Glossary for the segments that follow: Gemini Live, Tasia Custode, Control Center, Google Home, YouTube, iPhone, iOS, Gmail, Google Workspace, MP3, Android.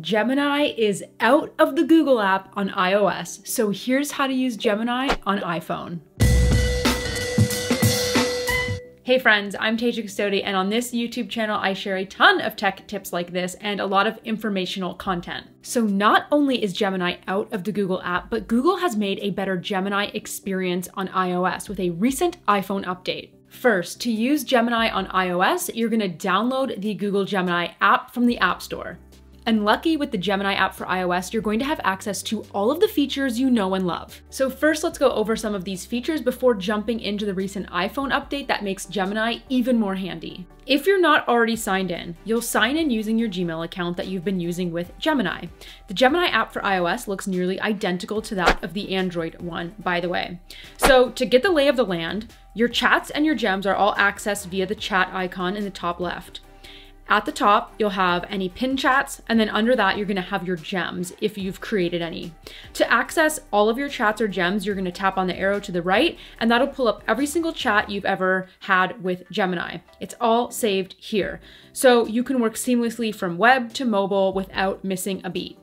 Gemini is out of the Google app on iOS, so here's how to use Gemini on iPhone. Hey friends, I'm Tasia Custode, and on this YouTube channel I share a ton of tech tips like this and a lot of informational content. So not only is Gemini out of the Google app, but Google has made a better Gemini experience on iOS with a recent iPhone update. First, to use Gemini on iOS, you're going to download the Google Gemini app from the App Store. And lucky with the Gemini app for iOS, you're going to have access to all of the features you know and love. So first, let's go over some of these features before jumping into the recent iPhone update that makes Gemini even more handy. If you're not already signed in, you'll sign in using your Gmail account that you've been using with Gemini. The Gemini app for iOS looks nearly identical to that of the Android one, by the way. So to get the lay of the land, your chats and your gems are all accessed via the chat icon in the top left. At the top, you'll have any pinned chats, and then under that, you're gonna have your gems if you've created any. To access all of your chats or gems, you're gonna tap on the arrow to the right, and that'll pull up every single chat you've ever had with Gemini. It's all saved here. So you can work seamlessly from web to mobile without missing a beat.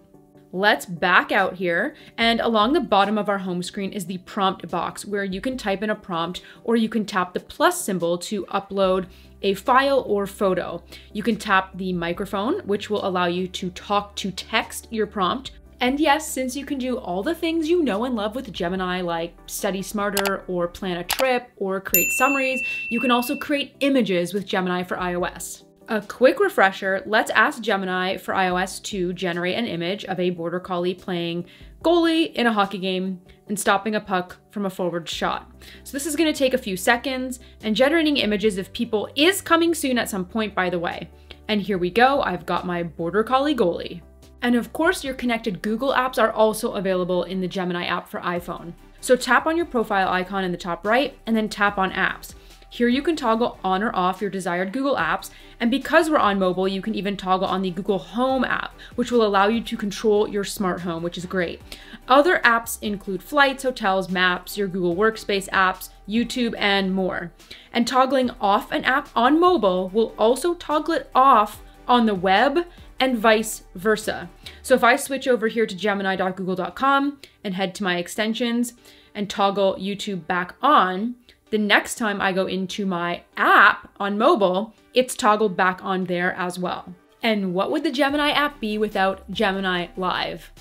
Let's back out here, and along the bottom of our home screen is the prompt box where you can type in a prompt, or you can tap the plus symbol to upload a file or photo. You can tap the microphone, which will allow you to talk to text your prompt. And yes, since you can do all the things you know and love with Gemini, like study smarter or plan a trip or create summaries, you can also create images with Gemini for iOS. A quick refresher, let's ask Gemini for iOS to generate an image of a border collie playing goalie in a hockey game and stopping a puck from a forward shot. So this is gonna take a few seconds, and generating images of people is coming soon at some point, by the way. And here we go, I've got my border collie goalie. And of course, your connected Google apps are also available in the Gemini app for iPhone. So tap on your profile icon in the top right, and then tap on apps. Here you can toggle on or off your desired Google apps, and because we're on mobile, you can even toggle on the Google Home app, which will allow you to control your smart home, which is great. Other apps include flights, hotels, maps, your Google Workspace apps, YouTube, and more. And toggling off an app on mobile will also toggle it off on the web and vice versa. So if I switch over here to gemini.google.com and head to my extensions and toggle YouTube back on, the next time I go into my app on mobile, it's toggled back on there as well. And what would the Gemini app be without Gemini Live?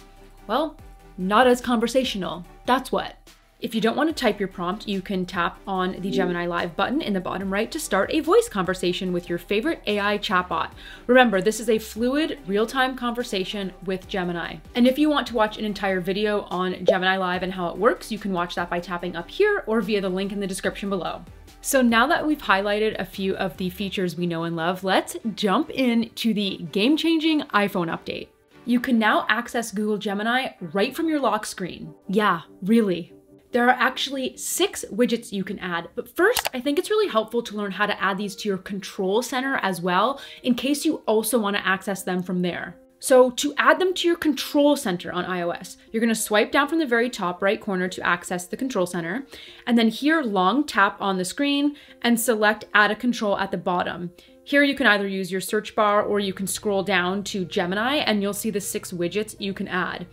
Well, not as conversational, that's what. If you don't want to type your prompt, you can tap on the Gemini Live button in the bottom right to start a voice conversation with your favorite AI chatbot. Remember, this is a fluid, real-time conversation with Gemini. And if you want to watch an entire video on Gemini Live and how it works, you can watch that by tapping up here or via the link in the description below. So now that we've highlighted a few of the features we know and love, let's jump into the game-changing iPhone update. You can now access Google Gemini right from your lock screen. Yeah, really. There are actually 6 widgets you can add, but first, I think it's really helpful to learn how to add these to your control center as well, in case you also want to access them from there. So to add them to your control center on iOS, you're going to swipe down from the very top right corner to access the control center, and then here long tap on the screen and select add a control at the bottom. Here you can either use your search bar or you can scroll down to Gemini and you'll see the 6 widgets you can add.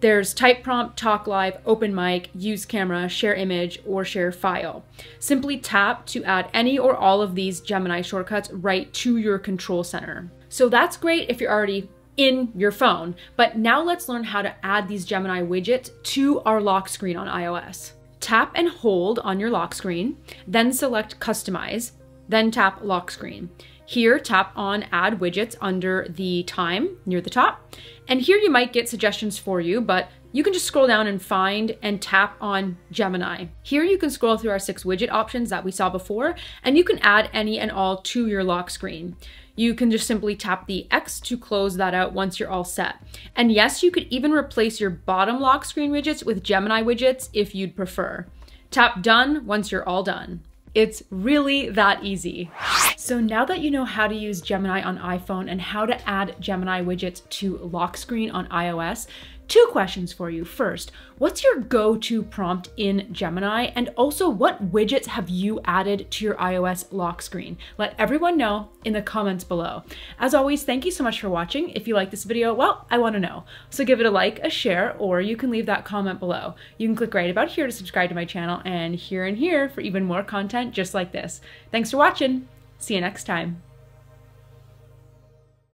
There's type prompt, talk live, open mic, use camera, share image, or share file. Simply tap to add any or all of these Gemini shortcuts right to your control center. So that's great if you're already in your phone, but now let's learn how to add these Gemini widgets to our lock screen on iOS. Tap and hold on your lock screen, then select customize, then tap lock screen. Here, tap on add widgets under the time near the top. And here you might get suggestions for you, but you can just scroll down and find and tap on Gemini. Here you can scroll through our 6 widget options that we saw before, and you can add any and all to your lock screen. You can just simply tap the X to close that out once you're all set. And yes, you could even replace your bottom lock screen widgets with Gemini widgets if you'd prefer. Tap done once you're all done. It's really that easy. So now that you know how to use Gemini on iPhone and how to add Gemini widgets to lock screen on iOS, Two questions for you. First, what's your go-to prompt in Gemini? And also, what widgets have you added to your iOS lock screen? Let everyone know in the comments below. As always, thank you so much for watching. If you like this video, well, I want to know. So give it a like, a share, or you can leave that comment below. You can click right about here to subscribe to my channel and here for even more content just like this. Thanks for watching. See you next time.